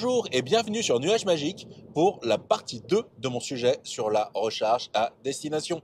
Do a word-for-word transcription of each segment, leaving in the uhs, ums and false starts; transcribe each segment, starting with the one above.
Bonjour et bienvenue sur Nuage Magique pour la partie deux de mon sujet sur la recharge à destination.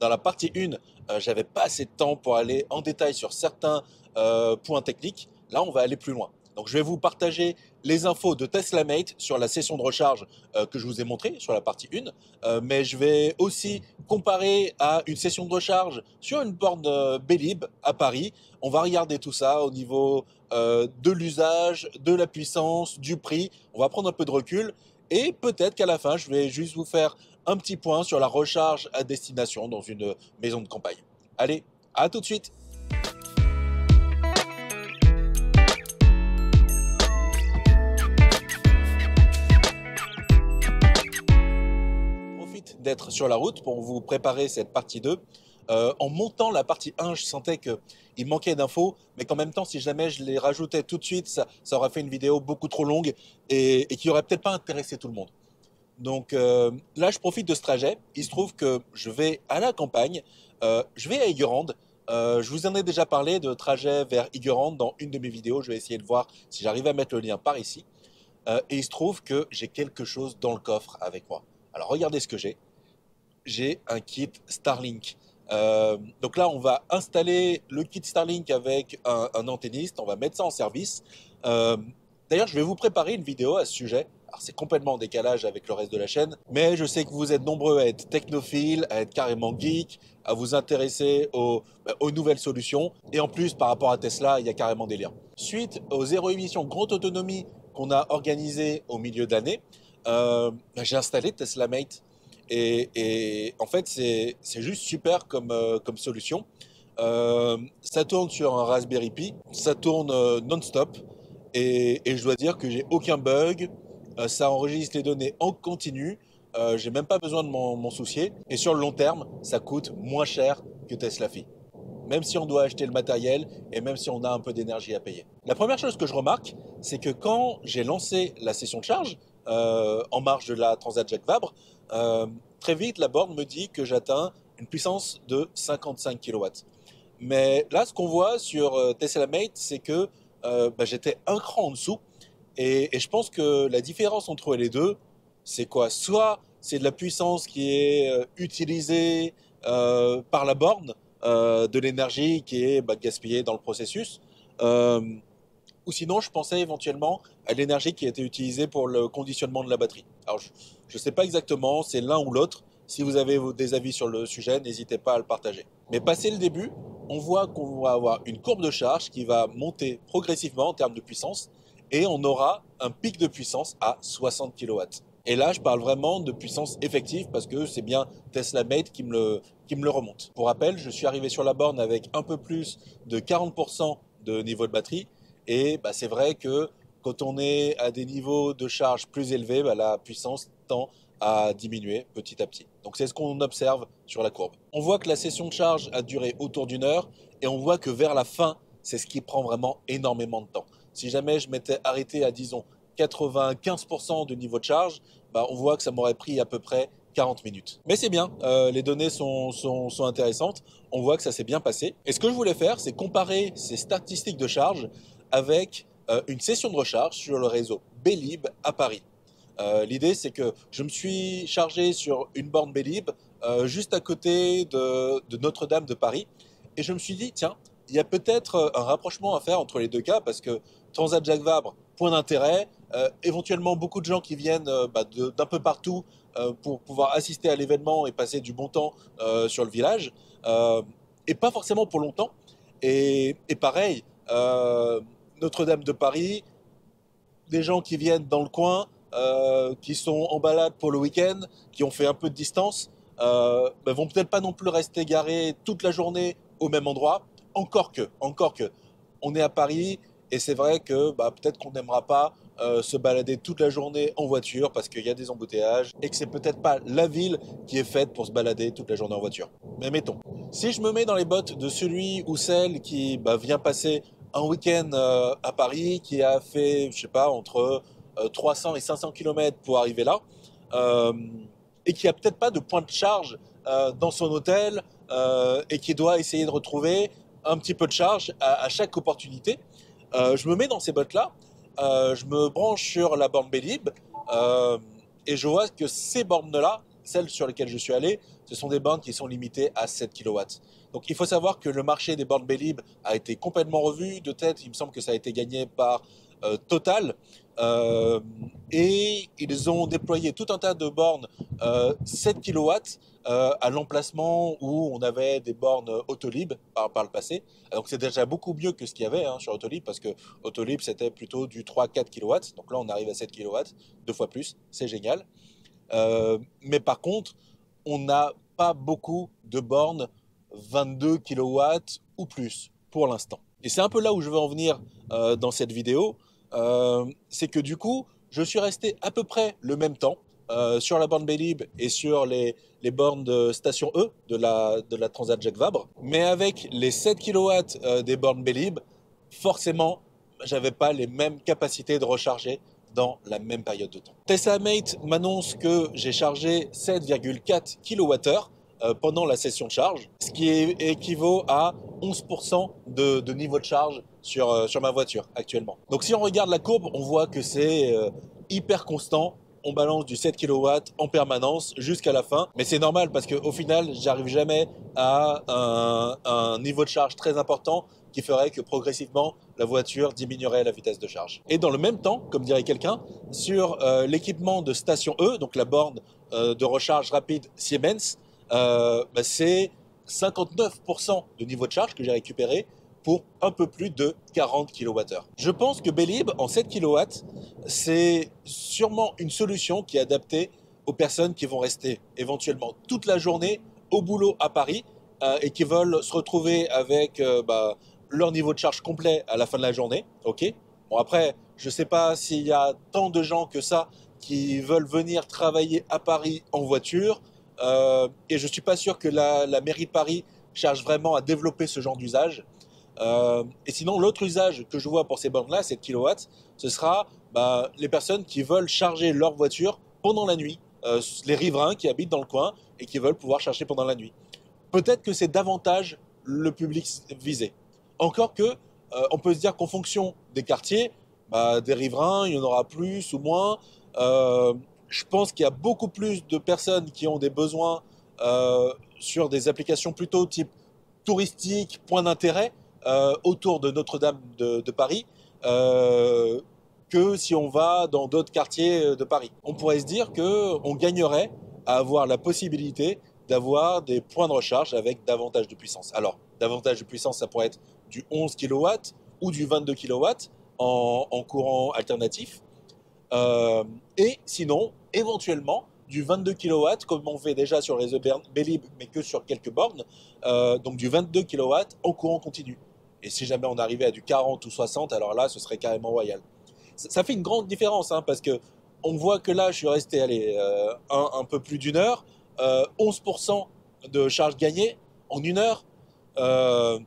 Dans la partie un, euh, j'avais pas assez de temps pour aller en détail sur certains euh, points techniques. Là, on va aller plus loin. Donc, je vais vous partager les infos de TeslaMate sur la session de recharge euh, que je vous ai montrée sur la partie un. Euh, mais je vais aussi comparer à une session de recharge sur une borne euh, Bélib' à Paris. On va regarder tout ça au niveau euh, de l'usage, de la puissance, du prix. On va prendre un peu de recul et peut-être qu'à la fin, je vais juste vous faire un petit point sur la recharge à destination dans une maison de campagne. Allez, à tout de suite! D'être sur la route pour vous préparer cette partie deux. Euh, en montant la partie un, je sentais qu'il manquait d'infos, mais qu'en même temps, si jamais je les rajoutais tout de suite, ça, ça aurait fait une vidéo beaucoup trop longue et, et qui n'aurait peut-être pas intéressé tout le monde. Donc euh, là, je profite de ce trajet. Il se trouve que je vais à la campagne, euh, je vais à Iguerande. Euh, je vous en ai déjà parlé de trajet vers Iguerande dans une de mes vidéos. Je vais essayer de voir si j'arrive à mettre le lien par ici. Euh, et il se trouve que j'ai quelque chose dans le coffre avec moi. Alors regardez ce que j'ai. J'ai un kit Starlink. Euh, donc là, on va installer le kit Starlink avec un, un antenniste. On va mettre ça en service. Euh, D'ailleurs, je vais vous préparer une vidéo à ce sujet. Alors, c'est complètement en décalage avec le reste de la chaîne. Mais je sais que vous êtes nombreux à être technophiles, à être carrément geeks, à vous intéresser aux, aux nouvelles solutions. Et en plus, par rapport à Tesla, il y a carrément des liens. Suite aux zéro émission grande autonomie qu'on a organisé au milieu de l'année, euh, j'ai installé TeslaMate. Et, et en fait, c'est juste super comme, euh, comme solution. Euh, ça tourne sur un Raspberry Pi, ça tourne euh, non-stop. Et, et je dois dire que j'ai aucun bug. Euh, ça enregistre les données en continu. Euh, j'ai même pas besoin de m'en soucier. Et sur le long terme, ça coûte moins cher que Tesla-Fi. Même si on doit acheter le matériel et même si on a un peu d'énergie à payer. La première chose que je remarque, c'est que quand j'ai lancé la session de charge, euh, en marge de la Transat-Jacques-Vabre, Euh, très vite, la borne me dit que j'atteins une puissance de cinquante-cinq kilowatts. Mais là, ce qu'on voit sur euh, TeslaMate, c'est que euh, bah, j'étais un cran en dessous. Et, et je pense que la différence entre les deux, c'est quoi? Soit c'est de la puissance qui est euh, utilisée euh, par la borne, euh, de l'énergie qui est bah, gaspillée dans le processus. Euh, ou sinon, je pensais éventuellement à l'énergie qui a été utilisée pour le conditionnement de la batterie. Alors, je ne sais pas exactement, c'est l'un ou l'autre. Si vous avez des avis sur le sujet, n'hésitez pas à le partager. Mais passé le début, on voit qu'on va avoir une courbe de charge qui va monter progressivement en termes de puissance et on aura un pic de puissance à soixante kilowatts. Et là, je parle vraiment de puissance effective parce que c'est bien TeslaMate qui me le, qui me le remonte. Pour rappel, je suis arrivé sur la borne avec un peu plus de quarante pour cent de niveau de batterie. Et bah, c'est vrai que quand on est à des niveaux de charge plus élevés, bah, la puissance tend à diminuer petit à petit. Donc c'est ce qu'on observe sur la courbe. On voit que la session de charge a duré autour d'une heure et on voit que vers la fin, c'est ce qui prend vraiment énormément de temps. Si jamais je m'étais arrêté à, disons, quatre-vingt-quinze pour cent du niveau de charge, bah, on voit que ça m'aurait pris à peu près quarante minutes. Mais c'est bien, euh, les données sont, sont, sont intéressantes, on voit que ça s'est bien passé. Et ce que je voulais faire, c'est comparer ces statistiques de charge avec euh, une session de recharge sur le réseau Bélib' à Paris. Euh, L'idée, c'est que je me suis chargé sur une borne Bélib' euh, juste à côté de, de Notre-Dame de Paris. Et je me suis dit, tiens, il y a peut-être un rapprochement à faire entre les deux cas parce que Transat-Jacques-Vabre, point d'intérêt, euh, éventuellement beaucoup de gens qui viennent euh, bah, d'un peu partout euh, pour pouvoir assister à l'événement et passer du bon temps euh, sur le village. Euh, et pas forcément pour longtemps. Et, et pareil, euh, Notre-Dame de Paris, des gens qui viennent dans le coin, euh, qui sont en balade pour le week-end, qui ont fait un peu de distance, euh, bah, vont peut-être pas non plus rester garés toute la journée au même endroit. Encore que, encore que, on est à Paris et c'est vrai que bah, peut-être qu'on n'aimera pas euh, se balader toute la journée en voiture parce qu'il y a des embouteillages et que c'est peut-être pas la ville qui est faite pour se balader toute la journée en voiture. Mais mettons, si je me mets dans les bottes de celui ou celle qui bah, vient passer un week-end euh, à Paris qui a fait, je sais pas, entre euh, trois cents et cinq cents kilomètres pour arriver là, euh, et qui a peut-être pas de point de charge euh, dans son hôtel euh, et qui doit essayer de retrouver un petit peu de charge à, à chaque opportunité, euh, je me mets dans ces bottes-là euh, je me branche sur la borne Bélib', euh, et je vois que ces bornes-là, celles sur lesquelles je suis allé, ce sont des bornes qui sont limitées à sept kilowatts. Donc il faut savoir que le marché des bornes Bélib' a été complètement revu. De tête, il me semble que ça a été gagné par euh, Total. Euh, et ils ont déployé tout un tas de bornes euh, sept kilowatts euh, à l'emplacement où on avait des bornes Autolib par, par le passé. Donc c'est déjà beaucoup mieux que ce qu'il y avait hein, sur Autolib, parce que Autolib c'était plutôt du trois à quatre kilowatts. Donc là on arrive à sept kilowatts, deux fois plus, c'est génial. Euh, mais par contre, on n'a pas beaucoup de bornes vingt-deux kilowatts ou plus pour l'instant. Et c'est un peu là où je veux en venir euh, dans cette vidéo. Euh, c'est que du coup, je suis resté à peu près le même temps euh, sur la borne Bélib' et sur les, les bornes de Station E de la, de la Transat-Jacques-Vabre. Mais avec les sept kilowatts euh, des bornes Bélib', forcément, je n'avais pas les mêmes capacités de recharger dans la même période de temps. TeslaMate m'annonce que j'ai chargé sept virgule quatre kilowattheures euh, pendant la session de charge, ce qui est, équivaut à onze pour cent de, de niveau de charge sur, euh, sur ma voiture actuellement. Donc si on regarde la courbe, on voit que c'est euh, hyper constant. On balance du sept kilowatts en permanence jusqu'à la fin. Mais c'est normal parce qu'au final, j'arrive jamais à un, un niveau de charge très important qui ferait que progressivement, la voiture diminuerait la vitesse de charge. Et dans le même temps, comme dirait quelqu'un, sur euh, l'équipement de Station E, donc la borne euh, de recharge rapide Siemens, euh, bah c'est cinquante-neuf pour cent de niveau de charge que j'ai récupéré pour un peu plus de quarante kilowattheures. Je pense que Bélib', en sept kilowatts, c'est sûrement une solution qui est adaptée aux personnes qui vont rester éventuellement toute la journée au boulot à Paris euh, et qui veulent se retrouver avec euh, bah, leur niveau de charge complet à la fin de la journée. Ok. Bon, après, je ne sais pas s'il y a tant de gens que ça qui veulent venir travailler à Paris en voiture. Euh, et je ne suis pas sûr que la, la mairie de Paris cherche vraiment à développer ce genre d'usage. Euh, et sinon, l'autre usage que je vois pour ces bornes-là, sept kilowatts, ce sera bah, les personnes qui veulent charger leur voiture pendant la nuit, euh, les riverains qui habitent dans le coin et qui veulent pouvoir charger pendant la nuit. Peut-être que c'est davantage le public visé. Encore que, euh, on peut se dire qu'en fonction des quartiers, bah, des riverains, il y en aura plus ou moins. Euh, je pense qu'il y a beaucoup plus de personnes qui ont des besoins euh, sur des applications plutôt type touristique, point d'intérêt, Euh, autour de Notre-Dame de, de Paris euh, que si on va dans d'autres quartiers de Paris. On pourrait se dire qu'on gagnerait à avoir la possibilité d'avoir des points de recharge avec davantage de puissance. Alors, davantage de puissance, ça pourrait être du onze kilowatts ou du vingt-deux kilowatts en, en courant alternatif. Euh, et sinon, éventuellement, du vingt-deux kilowatts, comme on fait déjà sur le réseau Bélib', mais que sur quelques bornes, euh, donc du vingt-deux kilowatts en courant continu. Et si jamais on arrivait à du quarante ou soixante, alors là, ce serait carrément royal. Ça, ça fait une grande différence, hein, parce que on voit que là, je suis resté allez, euh, un, un peu plus d'une heure, euh, onze pour cent de charge gagnée en une heure. Euh,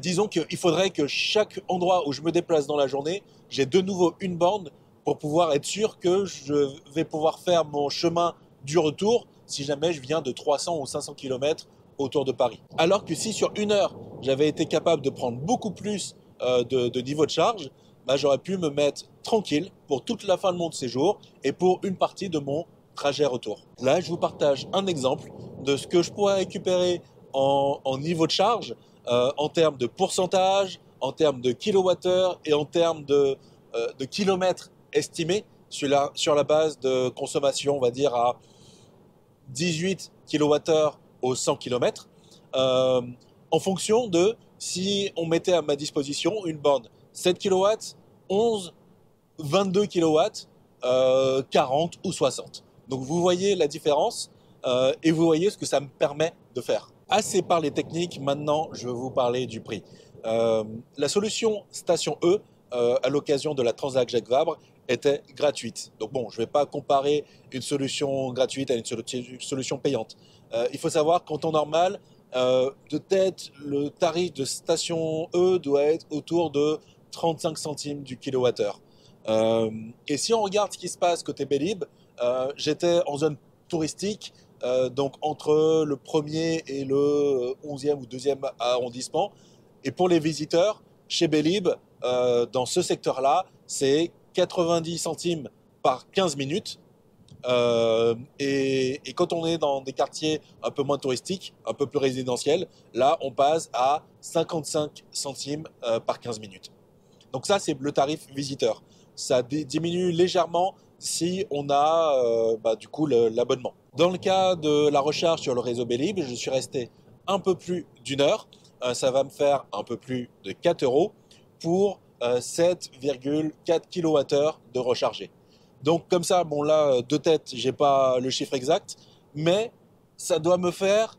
disons qu'il faudrait que chaque endroit où je me déplace dans la journée, j'ai de nouveau une borne pour pouvoir être sûr que je vais pouvoir faire mon chemin du retour si jamais je viens de trois cents ou cinq cents kilomètres autour de Paris. Alors que si sur une heure, j'avais été capable de prendre beaucoup plus euh, de, de niveau de charge, bah, j'aurais pu me mettre tranquille pour toute la fin de mon séjour et pour une partie de mon trajet retour. Là, je vous partage un exemple de ce que je pourrais récupérer en, en niveau de charge, euh, en termes de pourcentage, en termes de kilowattheure et en termes de, euh, de kilomètres estimé sur la, sur la base de consommation, on va dire, à dix-huit kilowattheures au cent kilomètres, euh, en fonction de si on mettait à ma disposition une borne sept kilowatts, onze, vingt-deux kilowatts, euh, quarante ou soixante. Donc vous voyez la différence euh, et vous voyez ce que ça me permet de faire. Assez par les techniques, maintenant je vais vous parler du prix. Euh, la solution Station E, euh, à l'occasion de la Transat-Jacques-Vabre, était gratuite. Donc bon, je ne vais pas comparer une solution gratuite à une solution payante. Euh, il faut savoir qu'en temps normal, euh, de tête, le tarif de Station E doit être autour de trente-cinq centimes du kilowattheure. Euh, et si on regarde ce qui se passe côté Bélib', euh, j'étais en zone touristique, euh, donc entre le premier et le onzième ou deuxième arrondissement. Et pour les visiteurs, chez Bélib', euh, dans ce secteur-là, c'est quatre-vingt-dix centimes par quinze minutes. Euh, et, et quand on est dans des quartiers un peu moins touristiques, un peu plus résidentiels, là on passe à cinquante-cinq centimes euh, par quinze minutes. Donc ça, c'est le tarif visiteur. Ça diminue légèrement si on a euh, bah, du coup l'abonnement. Dans le cas de la recharge sur le réseau Bélib', je suis resté un peu plus d'une heure. Euh, ça va me faire un peu plus de quatre euros pour euh, sept virgule quatre kilowattheures de rechargé. Donc comme ça, bon là, de tête, j'ai pas le chiffre exact, mais ça doit me faire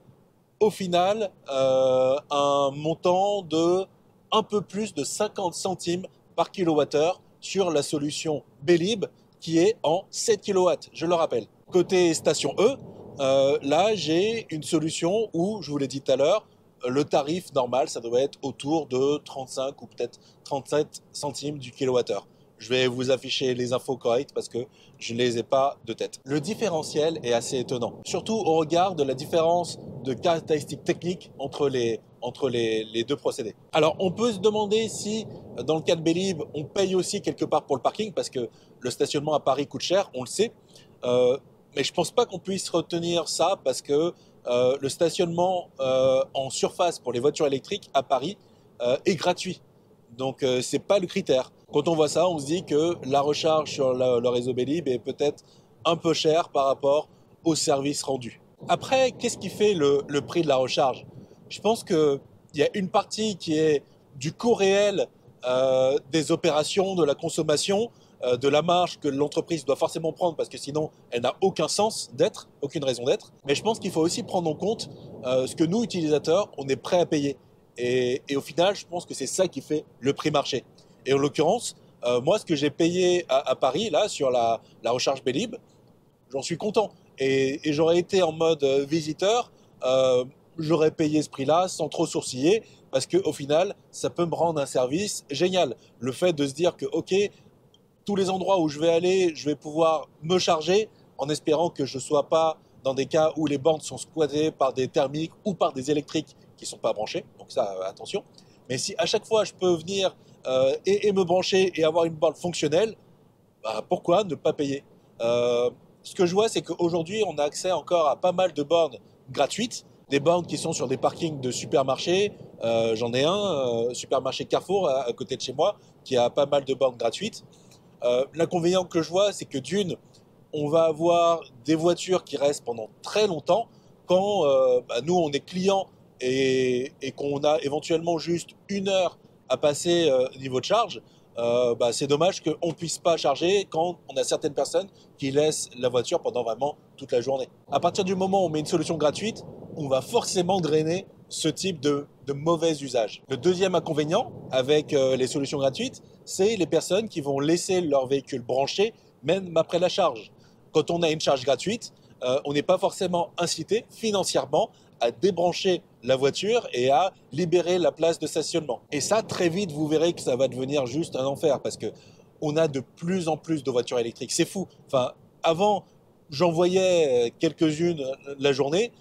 au final euh, un montant de un peu plus de cinquante centimes par kilowattheure sur la solution Bélib' qui est en sept kilowatts, je le rappelle. Côté station E, euh, là j'ai une solution où, je vous l'ai dit tout à l'heure, le tarif normal, ça doit être autour de trente-cinq ou peut-être trente-sept centimes du kilowattheure. Je vais vous afficher les infos correctes parce que je ne les ai pas de tête. Le différentiel est assez étonnant, surtout au regard de la différence de caractéristiques techniques entre les, entre les, les deux procédés. Alors, on peut se demander si, dans le cas de Bélib', on paye aussi quelque part pour le parking parce que le stationnement à Paris coûte cher, on le sait. Euh, mais je ne pense pas qu'on puisse retenir ça parce que euh, le stationnement euh, en surface pour les voitures électriques à Paris euh, est gratuit. Donc, euh, ce n'est pas le critère. Quand on voit ça, on se dit que la recharge sur le, le réseau Bélib' est peut-être un peu chère par rapport au service rendu. Après, qu'est-ce qui fait le, le prix de la recharge? Je pense qu'il y a une partie qui est du coût réel euh, des opérations, de la consommation, euh, de la marge que l'entreprise doit forcément prendre parce que sinon, elle n'a aucun sens d'être, aucune raison d'être. Mais je pense qu'il faut aussi prendre en compte euh, ce que nous, utilisateurs, on est prêts à payer. Et, et au final, je pense que c'est ça qui fait le prix marché. Et en l'occurrence, euh, moi, ce que j'ai payé à, à Paris, là, sur la, la recharge Bélib', j'en suis content. Et, et j'aurais été en mode visiteur, euh, j'aurais payé ce prix-là sans trop sourciller, parce qu'au final, ça peut me rendre un service génial. Le fait de se dire que, OK, tous les endroits où je vais aller, je vais pouvoir me charger, en espérant que je ne sois pas dans des cas où les bornes sont squattées par des thermiques ou par des électriques qui ne sont pas branchés. Donc ça, attention. Mais si à chaque fois, je peux venir euh, et, et me brancher et avoir une borne fonctionnelle, bah, pourquoi ne pas payer? euh, Ce que je vois, c'est qu'aujourd'hui, on a accès encore à pas mal de bornes gratuites, des bornes qui sont sur des parkings de supermarchés. Euh, J'en ai un, euh, supermarché Carrefour, à, à côté de chez moi, qui a pas mal de bornes gratuites. Euh, L'inconvénient que je vois, c'est que d'une, on va avoir des voitures qui restent pendant très longtemps quand euh, bah, nous, on est clients et, et qu'on a éventuellement juste une heure à passer euh, niveau de charge, euh, bah, c'est dommage qu'on ne puisse pas charger quand on a certaines personnes qui laissent la voiture pendant vraiment toute la journée. À partir du moment où on met une solution gratuite, on va forcément drainer ce type de, de mauvais usage. Le deuxième inconvénient avec euh, les solutions gratuites, c'est les personnes qui vont laisser leur véhicule branché même après la charge. Quand on a une charge gratuite, euh, on n'est pas forcément incité financièrement à débrancher la voiture et à libérer la place de stationnement. Et ça, très vite, vous verrez que ça va devenir juste un enfer parce que on a de plus en plus de voitures électriques. C'est fou. Enfin, avant, j'en voyais quelques-unes la journée.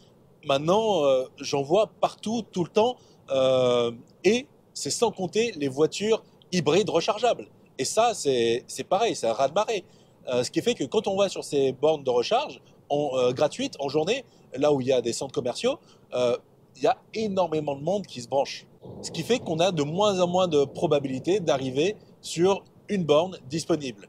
Maintenant, euh, j'en vois partout, tout le temps. Euh, et c'est sans compter les voitures hybrides rechargeables. Et ça, c'est pareil, c'est un raz-de-marée. Euh, ce qui fait que quand on va sur ces bornes de recharge en, euh, gratuites en journée, là où il y a des centres commerciaux, euh, il y a énormément de monde qui se branche. Ce qui fait qu'on a de moins en moins de probabilité d'arriver sur une borne disponible.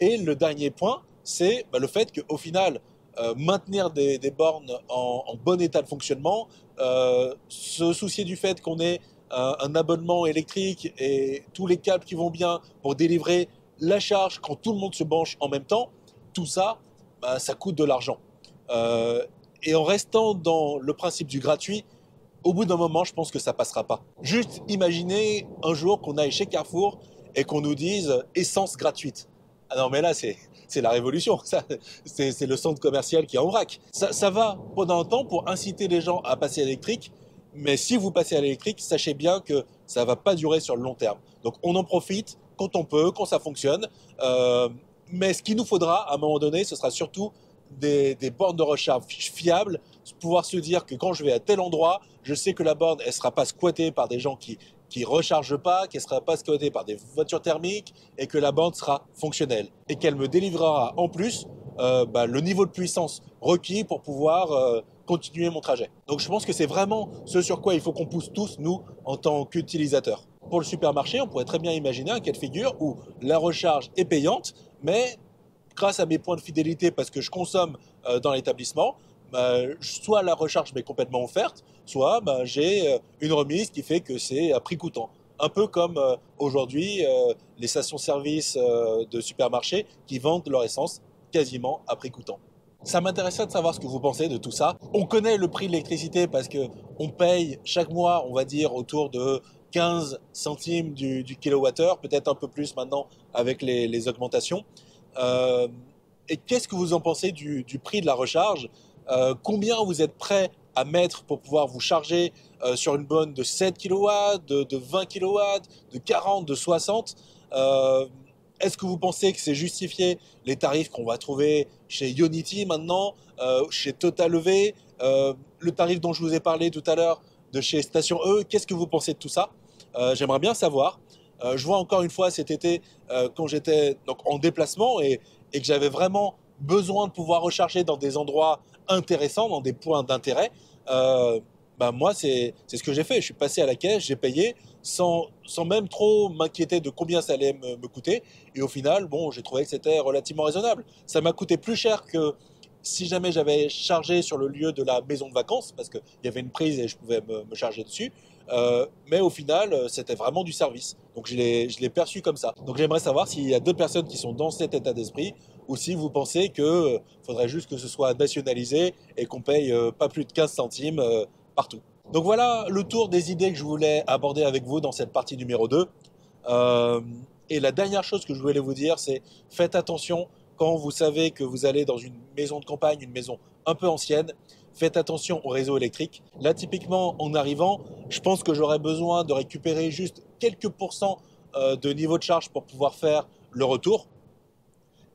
Et le dernier point, c'est bah, le fait qu'au final, euh, maintenir des, des bornes en, en bon état de fonctionnement, euh, se soucier du fait qu'on ait un, un abonnement électrique et tous les câbles qui vont bien pour délivrer la charge quand tout le monde se branche en même temps, tout ça, bah, ça coûte de l'argent. Euh, et en restant dans le principe du gratuit, au bout d'un moment, je pense que ça passera pas. Juste imaginez un jour qu'on aille chez Carrefour et qu'on nous dise essence gratuite. Ah non, mais là, c'est la révolution. C'est le centre commercial qui est en vrac. Ça, ça va pendant un temps pour inciter les gens à passer à l'électrique. Mais si vous passez à l'électrique, sachez bien que ça va pas durer sur le long terme. Donc, on en profite quand on peut, quand ça fonctionne. Euh, mais ce qu'il nous faudra à un moment donné, ce sera surtout Des, des bornes de recharge fiables, pouvoir se dire que quand je vais à tel endroit, je sais que la borne, elle ne sera pas squattée par des gens qui qui ne recharge pas, qui ne sera pas scotée par des voitures thermiques et que la bande sera fonctionnelle et qu'elle me délivrera en plus euh, bah, le niveau de puissance requis pour pouvoir euh, continuer mon trajet. Donc je pense que c'est vraiment ce sur quoi il faut qu'on pousse tous, nous, en tant qu'utilisateurs. Pour le supermarché, on pourrait très bien imaginer un cas de figure où la recharge est payante, mais grâce à mes points de fidélité, parce que je consomme euh, dans l'établissement, bah, soit la recharge m'est complètement offerte, soit bah, j'ai une remise qui fait que c'est à prix coûtant. Un peu comme euh, aujourd'hui euh, les stations-service euh, de supermarchés qui vendent leur essence quasiment à prix coûtant. Ça m'intéresserait de savoir ce que vous pensez de tout ça. On connaît le prix de l'électricité parce qu'on paye chaque mois, on va dire, autour de quinze centimes du, du kilowattheure, peut-être un peu plus maintenant avec les, les augmentations. Euh, et qu'est-ce que vous en pensez du, du prix de la recharge? Euh, combien vous êtes prêt à mettre pour pouvoir vous charger euh, sur une borne de sept kilowatts, de, de vingt kilowatts, de quarante, de soixante? euh, Est-ce que vous pensez que c'est justifié les tarifs qu'on va trouver chez Ionity maintenant, euh, chez TotalEV, euh, le tarif dont je vous ai parlé tout à l'heure de chez Station E? Qu'est-ce que vous pensez de tout ça? euh, J'aimerais bien savoir. Euh, je vois encore une fois cet été, euh, quand j'étais donc en déplacement et, et que j'avais vraiment besoin de pouvoir recharger dans des endroits intéressants, dans des points d'intérêt, euh, bah moi c'est ce que j'ai fait. Je suis passé à la caisse, j'ai payé sans, sans même trop m'inquiéter de combien ça allait me, me coûter. Et au final, bon, j'ai trouvé que c'était relativement raisonnable. Ça m'a coûté plus cher que si jamais j'avais chargé sur le lieu de la maison de vacances, parce qu'il y avait une prise et je pouvais me, me charger dessus. Euh, mais au final, c'était vraiment du service. Donc je l'ai perçu comme ça. Donc j'aimerais savoir s'il y a d'autres personnes qui sont dans cet état d'esprit ou si vous pensez qu'il euh, faudrait juste que ce soit nationalisé et qu'on paye euh, pas plus de quinze centimes euh, partout. Donc voilà le tour des idées que je voulais aborder avec vous dans cette partie numéro deux. Euh, et la dernière chose que je voulais vous dire, c'est faites attention quand vous savez que vous allez dans une maison de campagne, une maison un peu ancienne. Faites attention au réseau électrique. Là, typiquement, en arrivant, je pense que j'aurais besoin de récupérer juste quelques pourcents de niveau de charge pour pouvoir faire le retour.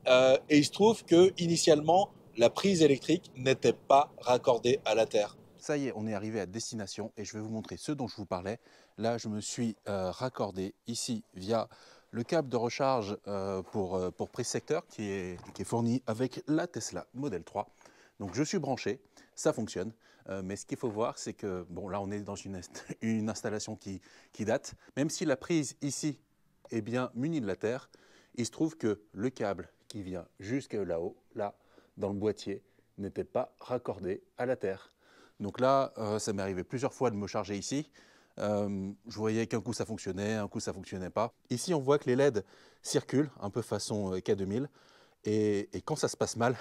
Euh, et il se trouve que initialement, la prise électrique n'était pas raccordée à la terre. Ça y est, on est arrivé à destination et je vais vous montrer ce dont je vous parlais. Là, je me suis euh, raccordé ici via le câble de recharge euh, pour, euh, pour prise secteur qui est, qui est fourni avec la Tesla Model trois. Donc, je suis branché. Ça fonctionne, euh, mais ce qu'il faut voir, c'est que, bon, là, on est dans une, une installation qui, qui date. Même si la prise ici est bien munie de la terre, il se trouve que le câble qui vient jusque là-haut, là, dans le boîtier, n'était pas raccordé à la terre. Donc là, euh, ça m'est arrivé plusieurs fois de me charger ici. Euh, je voyais qu'un coup, ça fonctionnait, un coup, ça ne fonctionnait pas. Ici, on voit que les L E D circulent, un peu façon K deux mille. Et, et quand ça se passe mal,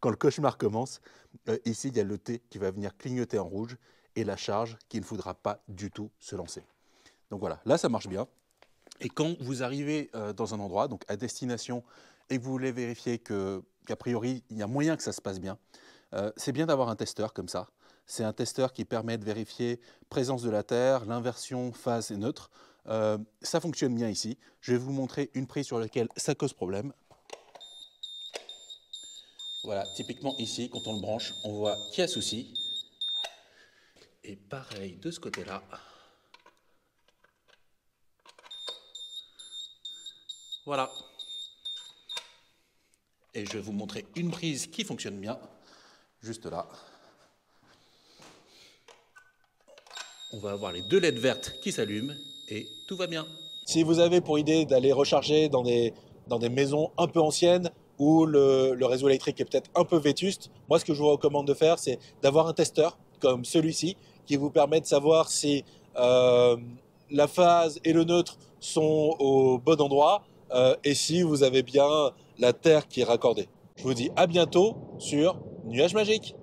quand le cauchemar commence, euh, ici, il y a le T qui va venir clignoter en rouge et la charge qui ne faudra pas du tout se lancer. Donc voilà, là, ça marche bien. Et quand vous arrivez euh, dans un endroit, donc à destination, et que vous voulez vérifier que, qu'a priori, il y a moyen que ça se passe bien, euh, c'est bien d'avoir un testeur comme ça. C'est un testeur qui permet de vérifier présence de la Terre, l'inversion, phase et neutre. Euh, ça fonctionne bien ici. Je vais vous montrer une prise sur laquelle ça cause problème. Voilà, typiquement ici, quand on le branche, on voit qu'il y a souci. Et pareil de ce côté-là. Voilà. Et je vais vous montrer une prise qui fonctionne bien, juste là. On va avoir les deux L E D vertes qui s'allument et tout va bien. Si vous avez pour idée d'aller recharger dans des, dans des maisons un peu anciennes, où le, le réseau électrique est peut-être un peu vétuste, moi ce que je vous recommande de faire, c'est d'avoir un testeur comme celui-ci qui vous permet de savoir si euh, la phase et le neutre sont au bon endroit euh, et si vous avez bien la terre qui est raccordée. Je vous dis à bientôt sur Nuage Magique.